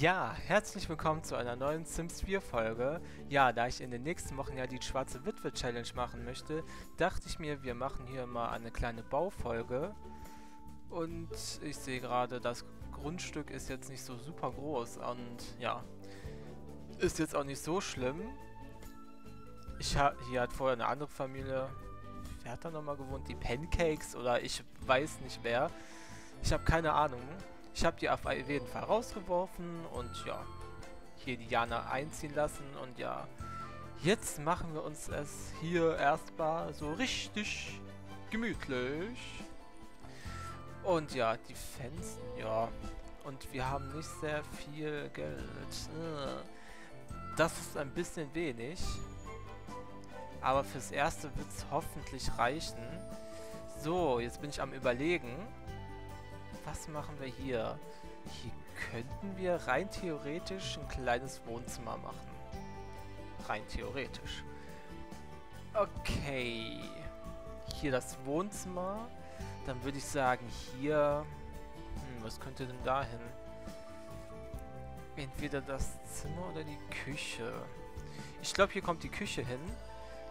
Ja, herzlich willkommen zu einer neuen Sims 4 Folge. Ja, da ich in den nächsten Wochen ja die Schwarze Witwe Challenge machen möchte, dachte ich mir, wir machen hier mal eine kleine Baufolge. Und ich sehe gerade, das Grundstück ist jetzt nicht so super groß und ja, ist jetzt auch nicht so schlimm. Hier hat vorher eine andere Familie, wer hat da nochmal gewohnt? Die Pancakes oder ich weiß nicht wer. Ich habe keine Ahnung. Ich habe die auf jeden Fall rausgeworfen und ja, hier die Jana einziehen lassen und ja, jetzt machen wir uns es hier erstmal so richtig gemütlich. Und ja, die Fenster, ja, und wir haben nicht sehr viel Geld. Das ist ein bisschen wenig, aber fürs Erste wird es hoffentlich reichen. So, jetzt bin ich am Überlegen. Was machen wir hier? Hier könnten wir rein theoretisch ein kleines Wohnzimmer machen. Rein theoretisch. Okay. Hier das Wohnzimmer. Dann würde ich sagen, hier... was könnte denn da hin? Entweder das Zimmer oder die Küche. Ich glaube, hier kommt die Küche hin.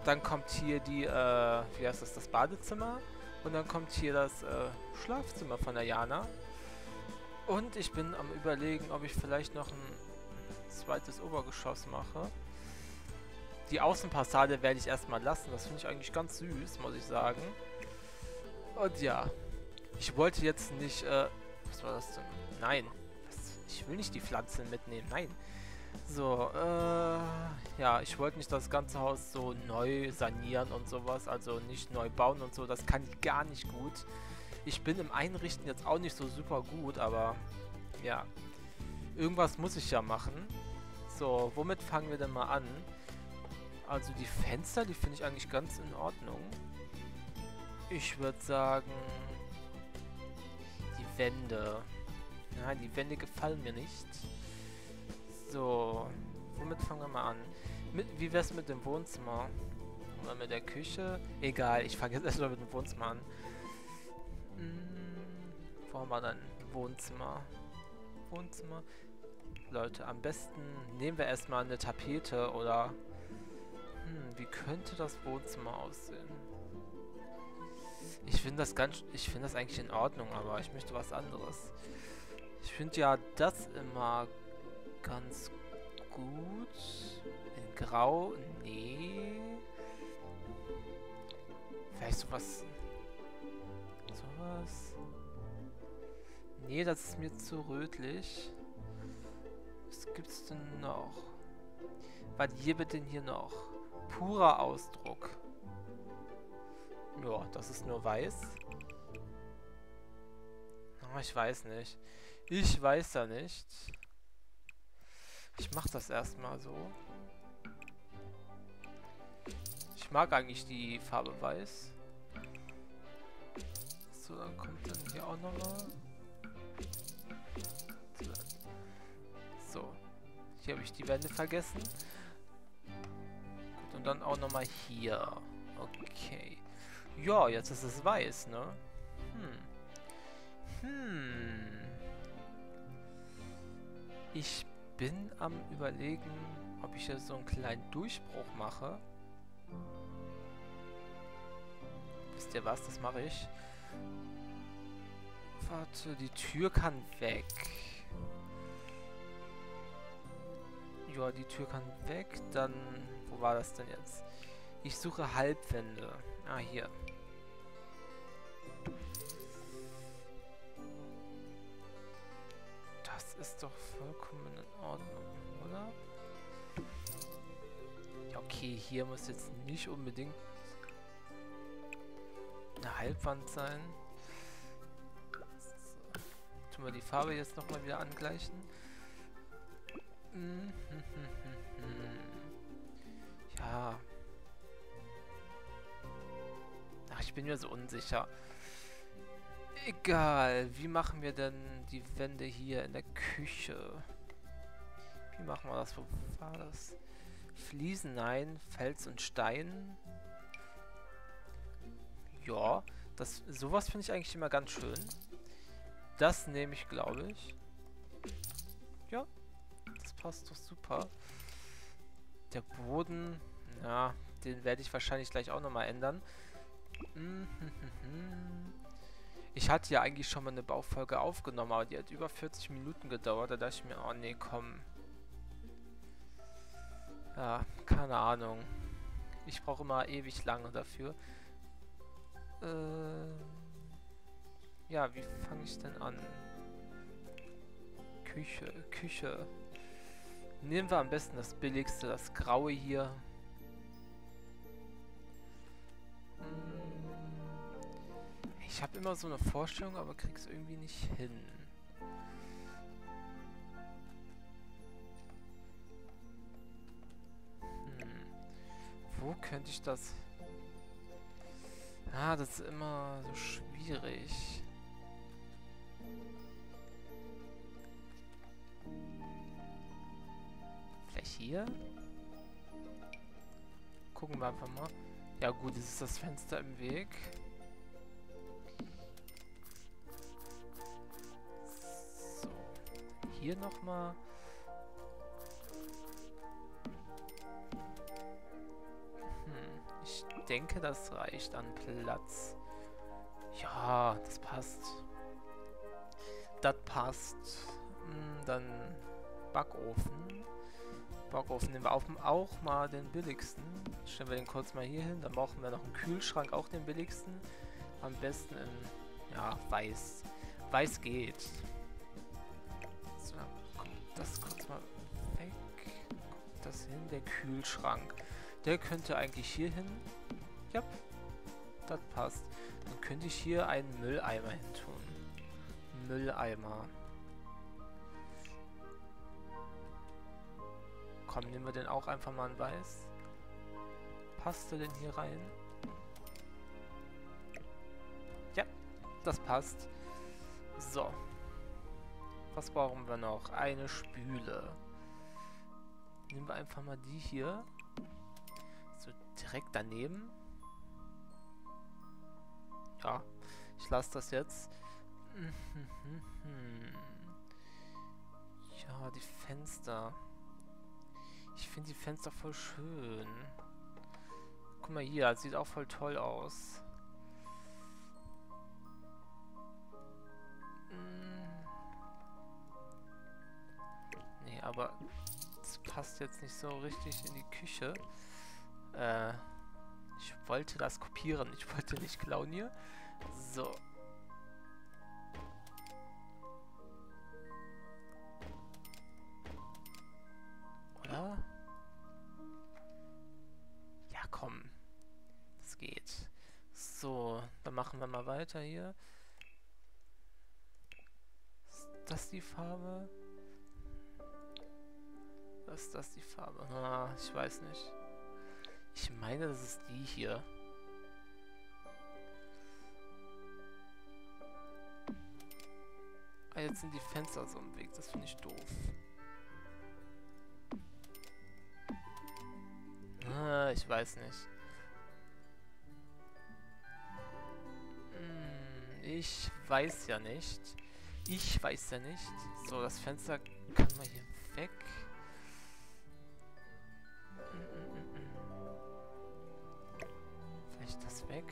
Dann kommt hier die... wie heißt das? Das Badezimmer. Und dann kommt hier das Schlafzimmer von der Jana. Und ich bin am Überlegen, ob ich vielleicht noch ein zweites Obergeschoss mache. Die Außenpassade werde ich erstmal lassen. Das finde ich eigentlich ganz süß, muss ich sagen. Und ja, ich wollte jetzt nicht... was war das denn? Nein, ich will nicht die Pflanzen mitnehmen, nein. So, ja, ich wollte nicht das ganze Haus so neu sanieren und sowas, also nicht neu bauen und so, das kann ich gar nicht gut. Ich bin im Einrichten jetzt auch nicht so super gut, aber, ja, irgendwas muss ich ja machen. So, womit fangen wir denn mal an? Also die Fenster, die finde ich eigentlich ganz in Ordnung. Ich würde sagen, die Wände. Nein, die Wände gefallen mir nicht. So, womit fangen wir mal an? Wie wär's mit dem Wohnzimmer? Oder mit der Küche? Egal, ich fange jetzt erstmal mit dem Wohnzimmer an. Wo haben wir dann Wohnzimmer? Wohnzimmer? Leute, am besten nehmen wir erstmal eine Tapete oder... wie könnte das Wohnzimmer aussehen? Ich finde das ich finde das eigentlich in Ordnung, aber ich möchte was anderes. Ich finde ja das immer... ganz gut. In Grau? Nee. Vielleicht sowas. Sowas. Nee, das ist mir zu rötlich. Was gibt's denn noch? Was gibt denn hier noch? Purer Ausdruck. Ja, das ist nur weiß. Oh, ich weiß nicht. Ich weiß da nicht. Ich mach das erstmal so. Ich mag eigentlich die Farbe weiß. So, dann kommt dann hier auch nochmal. So. Hier habe ich die Wände vergessen. Gut, und dann auch nochmal hier. Okay. Ja, jetzt ist es weiß, ne? Ich bin am Überlegen, ob ich jetzt so einen kleinen Durchbruch mache. Wisst ihr was? Das mache ich. Warte, die Tür kann weg. Ja, die Tür kann weg. Dann, wo war das denn jetzt? Ich suche Halbwände. Ah, hier. Ist doch vollkommen in Ordnung, oder? Ja, okay, hier muss jetzt nicht unbedingt eine Halbwand sein. So. Tun wir die Farbe jetzt nochmal wieder angleichen. Ja. Ach, ich bin mir so unsicher. Egal, wie machen wir denn die Wände hier in der Küche? Wie machen wir das? Wo war das? Fliesen, nein, Fels und Stein. Ja, sowas finde ich eigentlich immer ganz schön. Das nehme ich, glaube ich. Ja, passt doch super. Der Boden, ja, den werde ich wahrscheinlich gleich auch nochmal ändern. Ich hatte ja eigentlich schon mal eine Baufolge aufgenommen, aber die hat über 40 Minuten gedauert. Da dachte ich mir, oh nee, komm. Ja, keine Ahnung. Ich brauche immer ewig lange dafür. Ja, wie fange ich denn an? Küche, Küche. Nehmen wir am besten das billigste, das graue hier. Ich habe immer so eine Vorstellung, aber krieg's irgendwie nicht hin. Wo könnte ich das... Ah, das ist immer so schwierig. Vielleicht hier? Gucken wir einfach mal. Ja gut, jetzt ist das Fenster im Weg. So, hier nochmal. Ich denke, das reicht an Platz. Ja, das passt. Das passt. Dann Backofen. Backofen nehmen wir auch mal den billigsten. Stellen wir den kurz mal hier hin. Dann brauchen wir noch einen Kühlschrank, auch den billigsten. Am besten in, ja, weiß. Weiß geht. So, das kurz mal weg. Kommt das hin, der Kühlschrank. Der könnte eigentlich hier hin. Ja, das passt. Dann könnte ich hier einen Mülleimer hin tun. Mülleimer. Komm, nehmen wir den auch einfach mal in weiß. Passt der denn hier rein? Ja, das passt. So. Was brauchen wir noch? Eine Spüle. Nehmen wir einfach mal die hier. So direkt daneben. Ja, ich lasse das jetzt. Ja, die Fenster. Ich finde die Fenster voll schön. Guck mal hier, das sieht auch voll toll aus. Nee, aber das passt jetzt nicht so richtig in die Küche. Ich wollte das kopieren. Ich wollte nicht klauen hier. So. Oder? Ja, komm. Das geht. So, dann machen wir mal weiter hier. Ist das die Farbe? Ist das die Farbe? Ah, ich weiß nicht. Ich meine, das ist die hier. Ah, jetzt sind die Fenster so im Weg. Das finde ich doof. Ah, ich weiß nicht. Ich weiß ja nicht. Ich weiß ja nicht. So, das Fenster kann man hier weg. Das weg.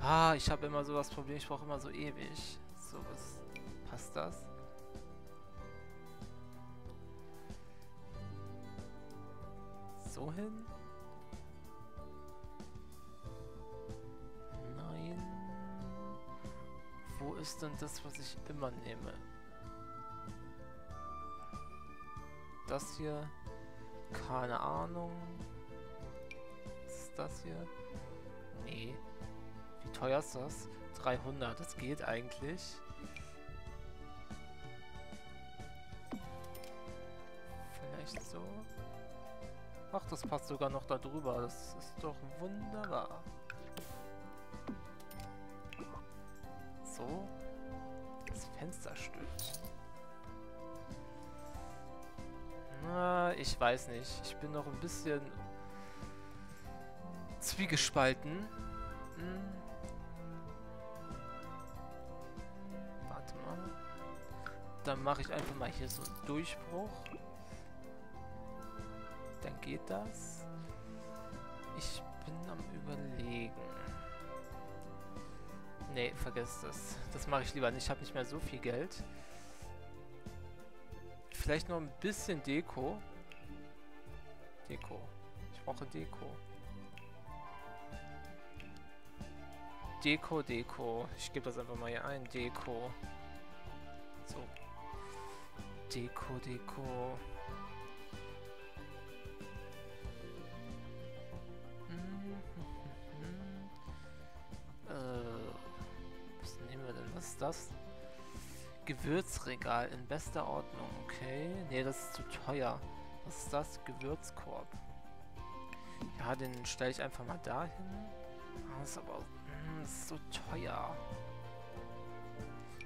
Ah, ich habe immer so das Problem, ich brauche immer so ewig. So, was passt das? So hin? Nein. Wo ist denn das, was ich immer nehme? Das hier? Keine Ahnung. Das hier? Nee. Wie teuer ist das? 300. Das geht eigentlich. Vielleicht so. Ach, das passt sogar noch da drüber. Das ist doch wunderbar. So. Das Fenster stört. Na, ich weiß nicht. Ich bin noch ein bisschen... zwiegespalten. Warte mal. Dann mache ich einfach mal hier so einen Durchbruch. Dann geht das. Ich bin am Überlegen. Nee, vergesst das. Das mache ich lieber nicht. Ich habe nicht mehr so viel Geld. Vielleicht noch ein bisschen Deko. Deko. Ich brauche Deko. Deko, Deko. Ich gebe das einfach mal hier ein. Deko. So. Deko, Deko. Was nehmen wir denn? Was ist das? Gewürzregal in bester Ordnung. Okay. Nee, das ist zu teuer. Was ist das? Gewürzkorb. Ja, den stelle ich einfach mal dahin. Das ist aber das ist so teuer.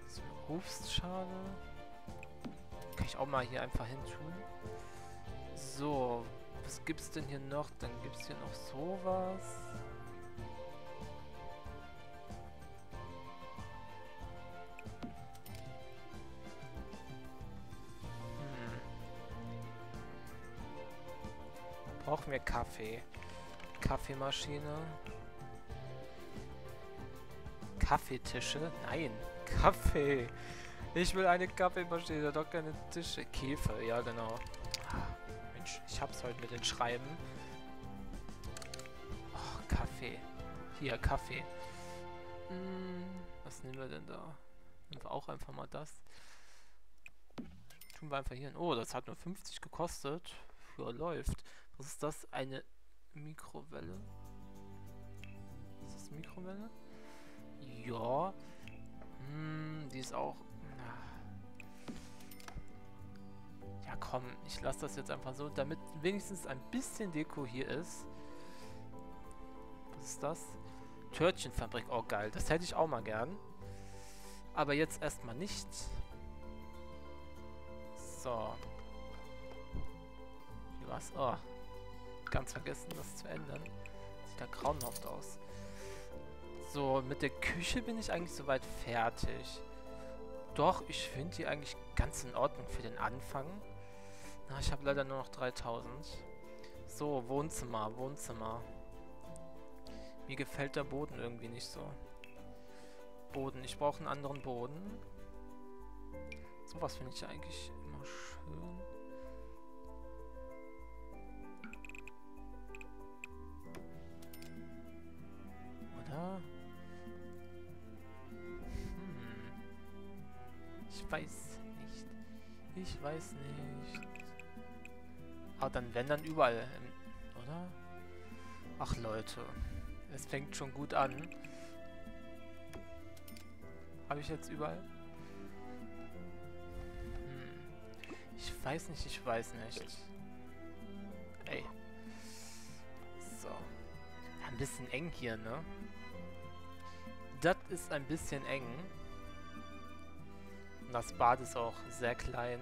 So eine Obstschale. Kann ich auch mal hier einfach hin tun. So. Was gibt's denn hier noch? Dann gibt's hier noch sowas. Brauchen wir Kaffee. Kaffeemaschine. Kaffeetische? Nein. Kaffee. Ich will eine Kaffeemaschine, doch keine Tische. Käfer, ja genau. Mensch, ich hab's heute mit den Schreiben. Oh, Kaffee. Hier, Kaffee. Was nehmen wir denn da? Nehmen wir auch einfach mal das. Tun wir einfach hier hin. Oh, das hat nur 50 gekostet. Ja, läuft. Was ist das? Eine Mikrowelle? Ist das Mikrowelle? Ja. Die ist auch... Ja komm, ich lasse das jetzt einfach so, damit wenigstens ein bisschen Deko hier ist. Was ist das? Törtchenfabrik. Oh geil, das hätte ich auch mal gern. Aber jetzt erstmal nicht. So. Was? Oh. Ganz vergessen, das zu ändern. Sieht da grauenhaft aus. So, mit der Küche bin ich eigentlich soweit fertig. Doch, ich finde die eigentlich ganz in Ordnung für den Anfang. Na, ich habe leider nur noch 3000. So, Wohnzimmer, Wohnzimmer. Mir gefällt der Boden irgendwie nicht so. Boden, ich brauche einen anderen Boden. Sowas finde ich eigentlich immer schön. Ich weiß nicht. Ich weiß nicht. Ah, dann wenn, dann überall. Oder? Ach Leute. Es fängt schon gut an. Habe ich jetzt überall? Ich weiß nicht, ich weiß nicht. Ey. So. Ein bisschen eng hier, ne? Das ist ein bisschen eng. Und das Bad ist auch sehr klein.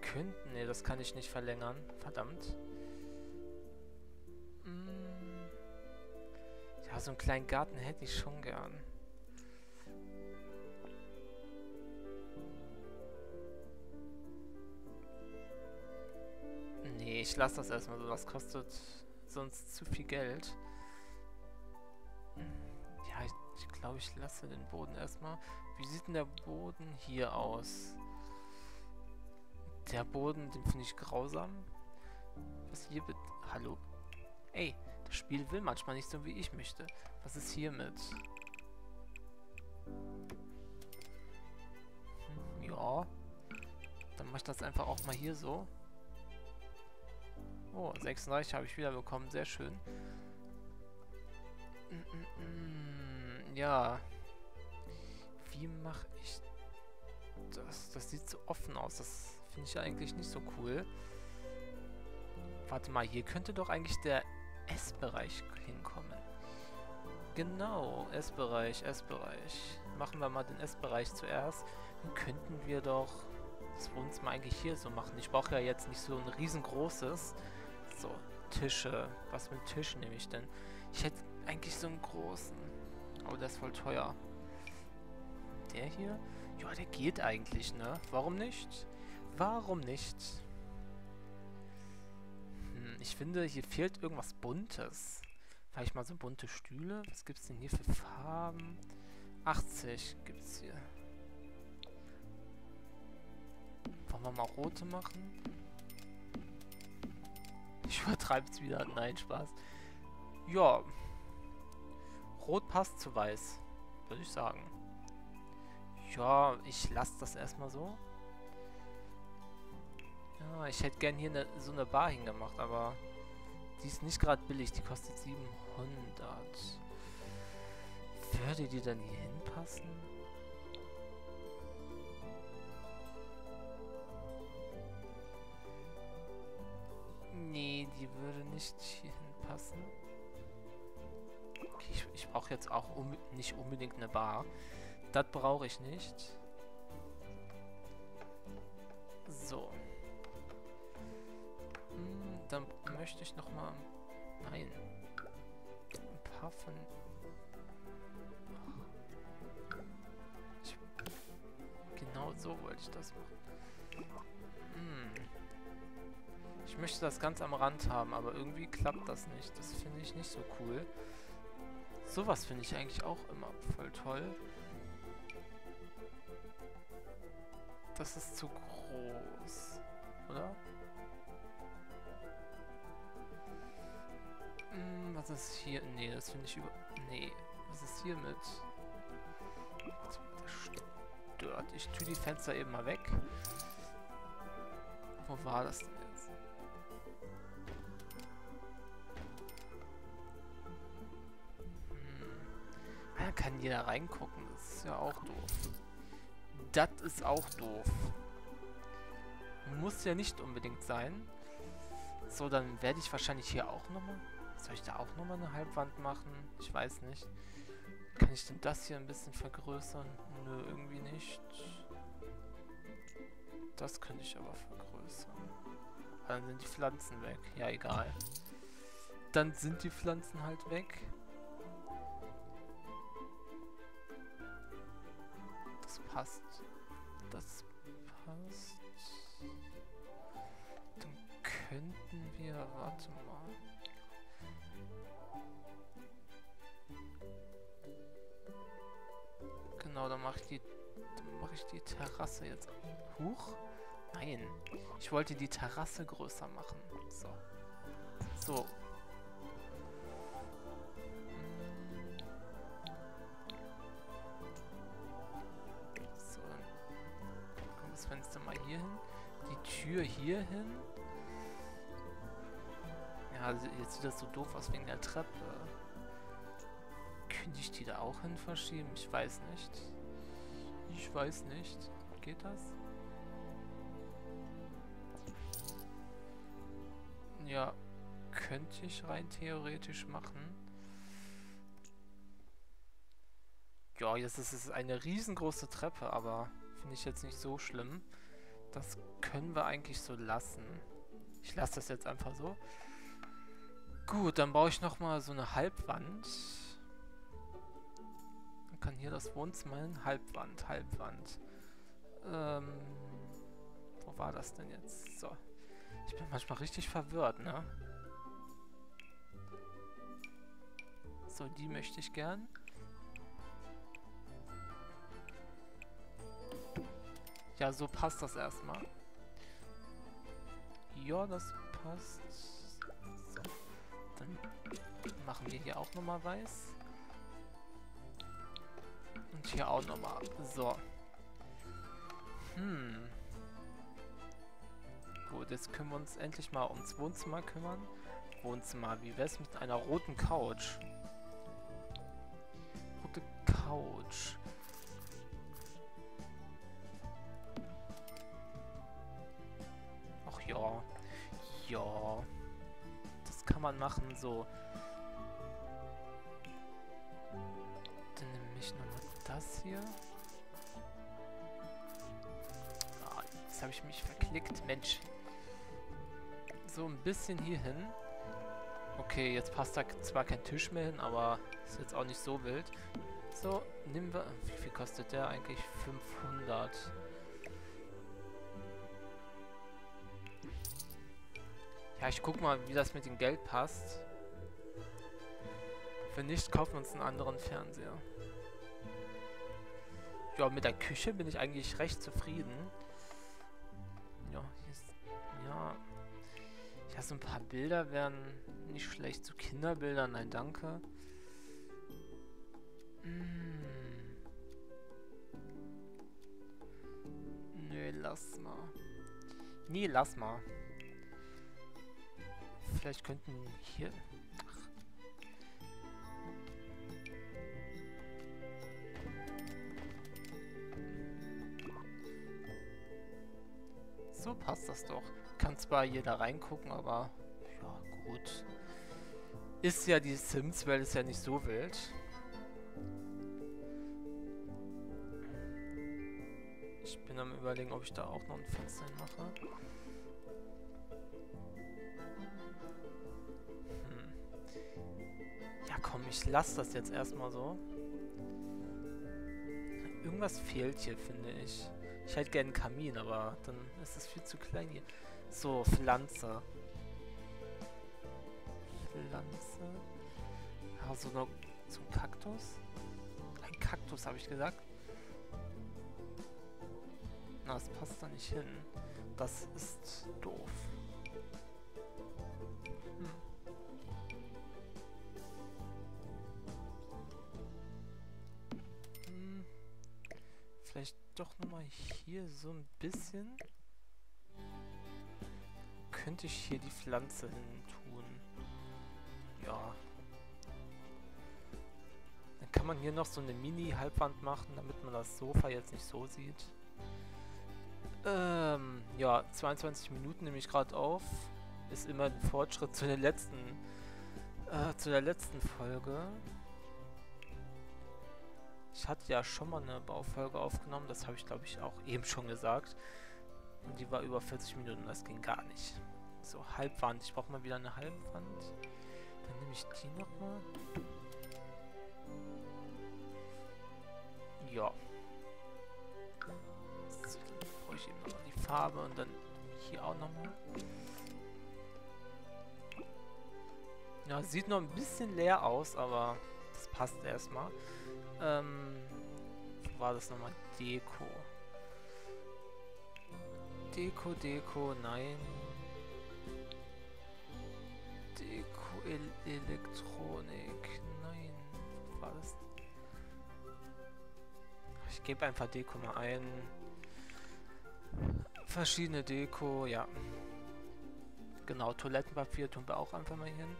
Könnten... Ne, das kann ich nicht verlängern. Verdammt. Ja, so einen kleinen Garten hätte ich schon gern. Nee, ich lasse das erstmal so. Das kostet sonst zu viel Geld. Ja, ich glaube, ich lasse den Boden erstmal. Wie sieht denn der Boden hier aus? Der Boden, den finde ich grausam. Was hier mit... Hallo? Ey, das Spiel will manchmal nicht so, wie ich möchte. Was ist hiermit? Ja. Dann mache ich das einfach auch mal hier so. Oh, 36 habe ich wieder bekommen. Sehr schön. Ja. Wie mache ich das? Das sieht so offen aus. Das finde ich eigentlich nicht so cool. Warte mal, hier könnte doch eigentlich der Essbereich hinkommen. Genau, Essbereich, Essbereich. Machen wir mal den Essbereich zuerst. Dann könnten wir doch das Wohnzimmer eigentlich hier so machen. Ich brauche ja jetzt nicht so ein riesengroßes. So, Tische. Was für einen Tisch nehme ich denn? Ich hätte eigentlich so einen großen. Aber der ist voll teuer. Der hier? Ja, der geht eigentlich, ne? Warum nicht? Warum nicht? Ich finde, hier fehlt irgendwas Buntes. Vielleicht mal so bunte Stühle. Was gibt's denn hier für Farben? 80 gibt's hier. Wollen wir mal rote machen? Ich übertreib's wieder. Nein, Spaß. Ja. Rot passt zu weiß, würde ich sagen. Ja, ich lasse das erstmal so. Ja, ich hätte gern hier so eine Bar hingemacht, aber die ist nicht gerade billig. Die kostet 700. Würde die dann hier hinpassen? Nee, die würde nicht hier hinpassen. Okay, ich brauche jetzt auch nicht unbedingt eine Bar. Das brauche ich nicht. So. Dann möchte ich nochmal... Nein. Ein paar von... Genau so wollte ich das machen. Ich möchte das ganz am Rand haben, aber irgendwie klappt das nicht. Das finde ich nicht so cool. Sowas finde ich eigentlich auch immer voll toll. Das ist zu groß, oder? Was ist hier? Nee, das finde ich über... Nee, was ist hier mit? Das stört. Ich tue die Fenster eben mal weg. Wo war das denn jetzt? Da kann jeder reingucken. Das ist ja auch doof. Das ist auch doof. Muss ja nicht unbedingt sein. So, dann werde ich wahrscheinlich hier auch nochmal... Soll ich da auch nochmal eine Halbwand machen? Ich weiß nicht. Kann ich denn das hier ein bisschen vergrößern? Nö, irgendwie nicht. Das könnte ich aber vergrößern. Dann sind die Pflanzen weg. Ja, egal. Dann sind die Pflanzen halt weg. Das passt. Das passt. Dann könnten wir... Warte mal. Genau, dann mache ich die Terrasse jetzt. Huch? Nein. Ich wollte die Terrasse größer machen. So. So. So. Dann kommt das Fenster mal hier hin. Die Tür hier hin. Ja, jetzt sieht das so doof aus wegen der Treppe. Könnte ich die da auch hin verschieben? Ich weiß nicht. Ich weiß nicht. Geht das? Ja, könnte ich rein theoretisch machen. Ja, jetzt ist es eine riesengroße Treppe, aber finde ich jetzt nicht so schlimm. Das können wir eigentlich so lassen. Ich lasse das jetzt einfach so. Gut, dann baue ich nochmal so eine Halbwand. Kann hier das Wohnzimmer hin? Halbwand, Halbwand. Wo war das denn jetzt? So. Ich bin manchmal richtig verwirrt, ne? So, die möchte ich gern. Ja, so passt das erstmal. Ja, das passt. So. Dann machen wir hier auch nochmal weiß. Und hier auch nochmal. So. Gut, jetzt können wir uns endlich mal ums Wohnzimmer kümmern. Wohnzimmer, wie wär's mit einer roten Couch? Rote Couch. Ach ja. Ja. Das kann man machen, so. Dann nehme ich nochmal das hier. Ah, jetzt habe ich mich verklickt. Mensch. So ein bisschen hier hin. Okay, jetzt passt da zwar kein Tisch mehr hin, aber ist jetzt auch nicht so wild. So, nehmen wir... Wie viel kostet der eigentlich? 500. Ja, ich guck mal, wie das mit dem Geld passt. Wenn nicht, kaufen wir uns einen anderen Fernseher. Ja, mit der Küche bin ich eigentlich recht zufrieden. Ja, hier ist... Ja... Ja, so ein paar Bilder wären nicht schlecht. So Kinderbilder, nein, danke. Nö, lass mal. Nee, lass mal. Vielleicht könnten hier... Ach. So passt das doch. Kann zwar jeder reingucken, aber ja, gut. Ist ja die Sims-Welt, ist ja nicht so wild. Ich bin am Überlegen, ob ich da auch noch ein Fenster mache. Ja komm, ich lasse das jetzt erstmal so. Irgendwas fehlt hier, finde ich. Ich hätte gerne einen Kamin, aber dann ist es viel zu klein hier. So, Pflanze. Pflanze. Also noch zum Kaktus. Ein Kaktus, habe ich gesagt. Na, das passt da nicht hin. Das ist doof. Hm. Vielleicht doch nochmal hier so ein bisschen. Könnte ich hier die Pflanze hin tun? Ja. Dann kann man hier noch so eine Mini-Halbwand machen, damit man das Sofa jetzt nicht so sieht. Ja, 22 Minuten nehme ich gerade auf. Ist immer ein Fortschritt zu der letzten Folge. Ich hatte ja schon mal eine Baufolge aufgenommen, das habe ich glaube ich auch eben schon gesagt. Und die war über 40 Minuten, das ging gar nicht. So, Halbwand. Ich brauche mal wieder eine Halbwand. Dann nehme ich die nochmal. Ja. So, dann brauche ich eben nochmal die Farbe und dann hier auch nochmal. Ja, sieht noch ein bisschen leer aus, aber das passt erstmal. Wo war das nochmal? Deko. Deko, Deko, nein. Deko, Elektronik, nein. Was war das? Ich gebe einfach Deko mal ein. Verschiedene Deko, ja. Genau, Toilettenpapier tun wir auch einfach mal hin.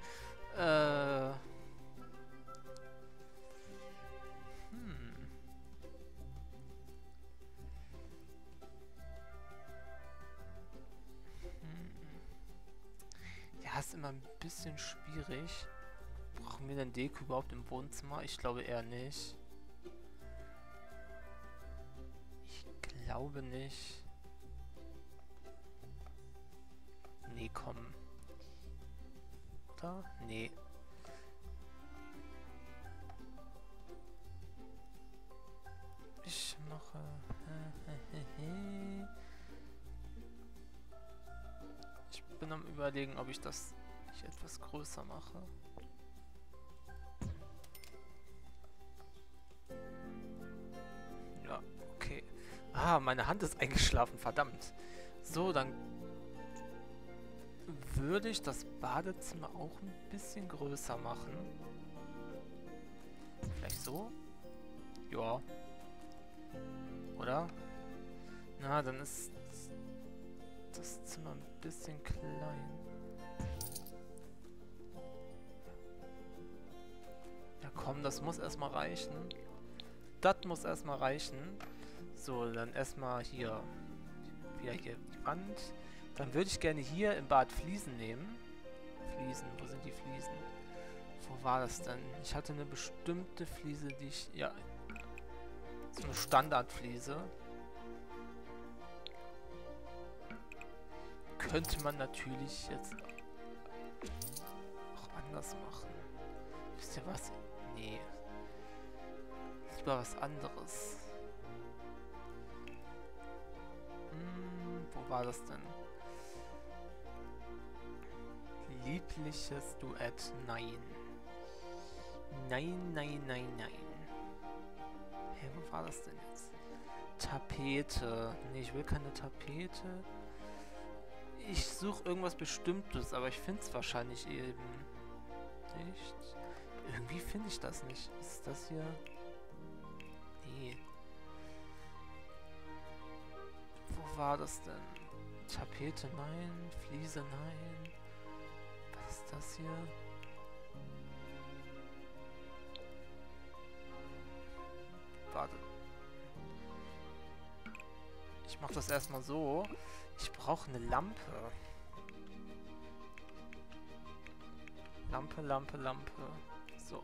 Immer ein bisschen schwierig. Brauchen wir denn Deko überhaupt im Wohnzimmer? Ich glaube eher nicht. Ich glaube nicht. Nee, komm. Da? Nee. Ich mache... Ich bin am Überlegen, ob ich das etwas größer mache. Ja, okay. Ah, meine Hand ist eingeschlafen, verdammt. So, dann würde ich das Badezimmer auch ein bisschen größer machen. Vielleicht so? Ja. Oder? Na, dann ist das Zimmer ein bisschen klein. Komm, das muss erstmal reichen. Das muss erstmal reichen. So, dann erstmal hier. Wieder hier die Wand. Dann würde ich gerne hier im Bad Fliesen nehmen. Fliesen, wo sind die Fliesen? Wo war das denn? Ich hatte eine bestimmte Fliese, die ich... Ja. So eine Standardfliese. Könnte man natürlich jetzt auch anders machen. Wisst ihr was? Nee. jetzt mal was anderes. Wo war das denn? Liebliches Duett? Nein. Nein, nein, nein, nein. Hä, wo war das denn jetzt? Tapete. Ne, ich will keine Tapete. Ich suche irgendwas Bestimmtes, aber ich finde es wahrscheinlich eben nicht. Irgendwie finde ich das nicht. Ist das hier? Nee. Wo war das denn? Tapete, nein. Fliese, nein. Was ist das hier? Warte. Ich mache das erstmal so. Ich brauche eine Lampe. Lampe, Lampe, Lampe. So.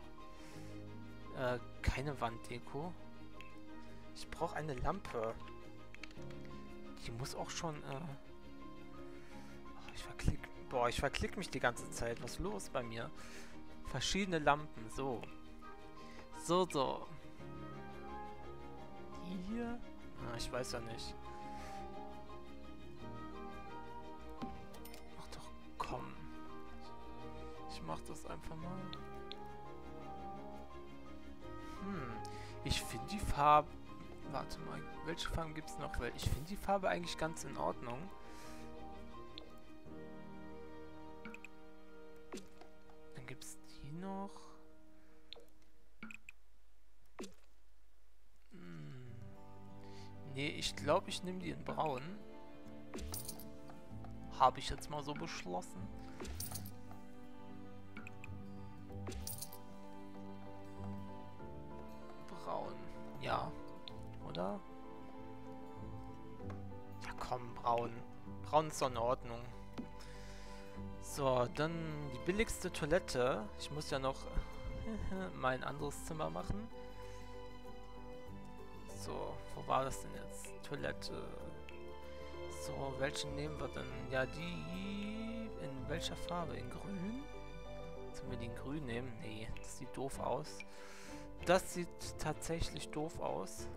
Keine Wanddeko. Ich brauche eine Lampe. Die muss auch schon, oh, ich verklick... Boah, ich verklick mich die ganze Zeit. Was ist los bei mir? Verschiedene Lampen. So. So, so. Hier? Ah, ich weiß ja nicht. Ach doch, komm. Ich mach das einfach mal. Ich finde die Farbe... Warte mal, welche Farben gibt es noch? Weil ich finde die Farbe eigentlich ganz in Ordnung. Dann gibt es die noch. Nee, ich glaube, ich nehme die in braun. Habe ich jetzt mal so beschlossen. Braun. Ja. Oder? Ja komm, braun. Braun ist doch in Ordnung. So, dann die billigste Toilette. Ich muss ja noch mein anderes Zimmer machen. So, wo war das denn jetzt? Toilette. So, welche nehmen wir denn? Ja, die... In welcher Farbe? In grün? Sollen wir die in grün nehmen? Nee, das sieht doof aus. Das sieht tatsächlich doof aus.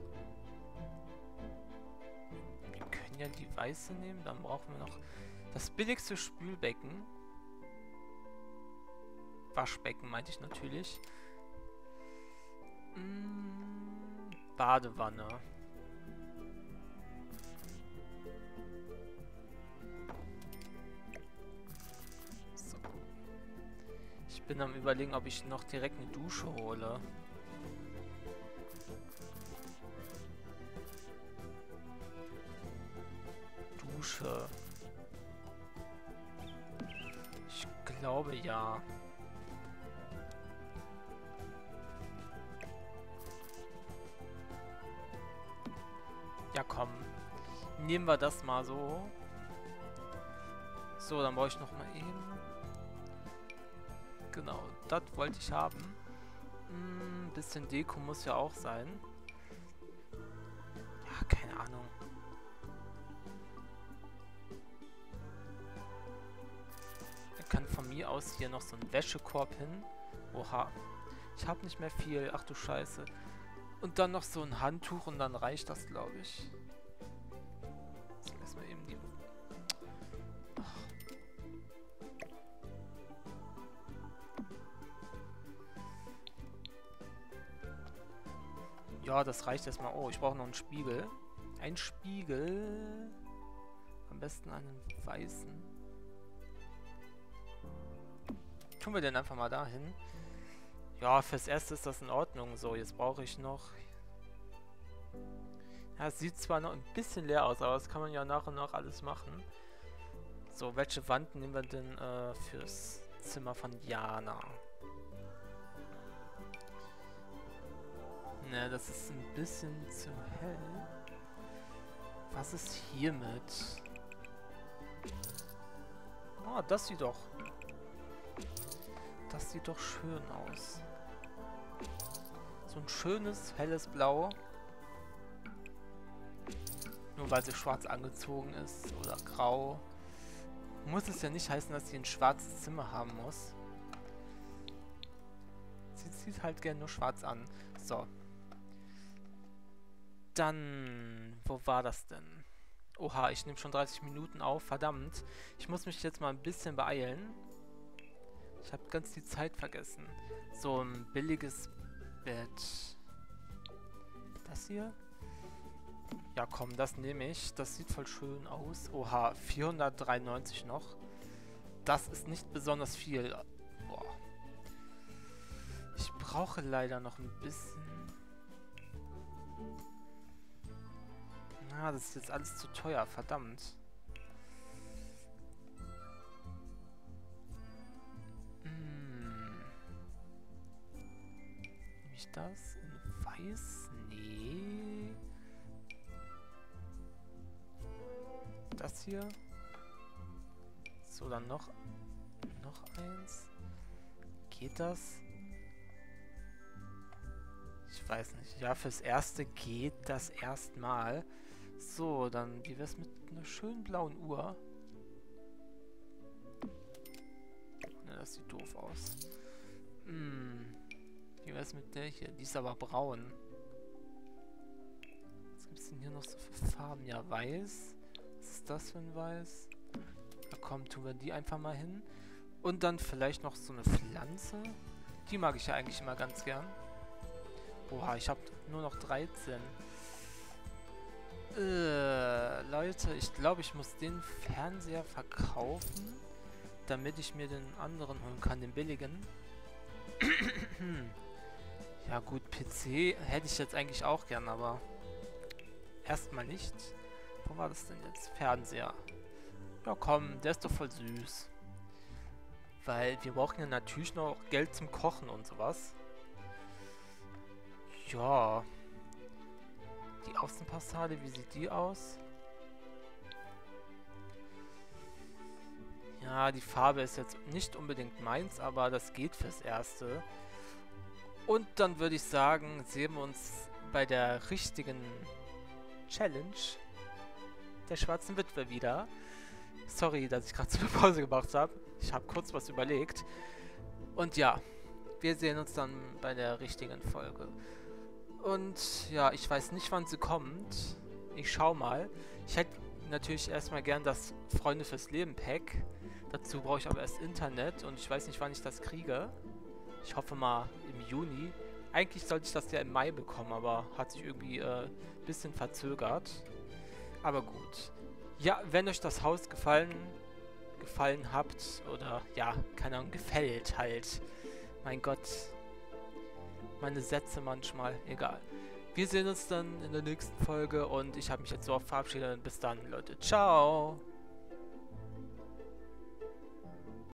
Wir können ja die weiße nehmen. Dann brauchen wir noch das billigste Spülbecken. Waschbecken meinte ich natürlich. Badewanne. So. Ich bin am Überlegen, ob ich noch direkt eine Dusche hole. Dusche. Ich glaube ja. Ja komm, nehmen wir das mal so. So, dann brauche ich noch mal eben. Genau, das wollte ich haben. Bisschen Deko muss ja auch sein. Ja, keine Ahnung. Da kann von mir aus hier noch so ein Wäschekorb hin. Oha, ich habe nicht mehr viel. Ach du Scheiße. Und dann noch so ein Handtuch und dann reicht das, glaube ich. Jetzt lassen wir eben die... Ach. Ja, das reicht erstmal. Oh, ich brauche noch einen Spiegel. Ein Spiegel. Am besten einen weißen. Tun wir den einfach mal dahin. Ja, fürs Erste ist das in Ordnung. So, jetzt brauche ich noch... Ja, es sieht zwar noch ein bisschen leer aus, aber das kann man ja nach und nach alles machen. So, welche Wand nehmen wir denn fürs Zimmer von Jana? Ne, das ist ein bisschen zu hell. Was ist hiermit? Ah, das sieht doch... Das sieht doch schön aus. So ein schönes, helles Blau. Nur weil sie schwarz angezogen ist oder grau. Muss es ja nicht heißen, dass sie ein schwarzes Zimmer haben muss. Sie zieht halt gerne nur schwarz an. So. Dann, wo war das denn? Oha, ich nehme schon 30 Minuten auf, verdammt. Ich muss mich jetzt mal ein bisschen beeilen. Ich habe ganz die Zeit vergessen. So ein billiges Bett. Das hier? Ja komm, das nehme ich. Das sieht voll schön aus. Oha, 493 noch. Das ist nicht besonders viel. Boah. Ich brauche leider noch ein bisschen. Ah, das ist jetzt alles zu teuer, verdammt. Nehme ich das in weiß? Nee. Das hier. So, dann noch eins. Geht das? Ich weiß nicht. Ja, fürs Erste geht das erstmal. So, dann, wie wär's mit einer schönen blauen Uhr? Ne, das sieht doof aus. Wie wär's mit der hier? Die ist aber braun. Was gibt's denn hier noch so für Farben? Ja, weiß. Was ist das für ein Weiß? Na komm, tun wir die einfach mal hin. Und dann vielleicht noch so eine Pflanze. Die mag ich ja eigentlich immer ganz gern. Oha, ich habe nur noch 13. Leute, ich glaube, ich muss den Fernseher verkaufen, damit ich mir den anderen holen kann, den billigen. Ja gut, PC hätte ich jetzt eigentlich auch gern, aber erstmal nicht. Wo war das denn jetzt? Fernseher. Ja komm, der ist doch voll süß. Weil wir brauchen ja natürlich noch Geld zum Kochen und sowas. Ja. Die Außenpassade, wie sieht die aus? Ja, die Farbe ist jetzt nicht unbedingt meins, aber das geht fürs Erste. Und dann würde ich sagen, sehen wir uns bei der richtigen Challenge der Schwarzen Witwe wieder. Sorry, dass ich gerade so eine Pause gemacht habe. Ich habe kurz was überlegt. Und ja, wir sehen uns dann bei der richtigen Folge. Und ja, ich weiß nicht, wann sie kommt. Ich schau mal. Ich hätte natürlich erstmal gern das Freunde fürs Leben Pack. Dazu brauche ich aber erst Internet und ich weiß nicht, wann ich das kriege. Ich hoffe mal im Juni. Eigentlich sollte ich das ja im Mai bekommen, aber hat sich irgendwie ein bisschen verzögert. Aber gut. Ja, wenn euch das Haus gefallen habt oder ja, keine Ahnung, gefällt halt. Mein Gott. Meine Sätze manchmal, egal. Wir sehen uns dann in der nächsten Folge und ich habe mich jetzt so verabschiedet. Bis dann, Leute. Ciao!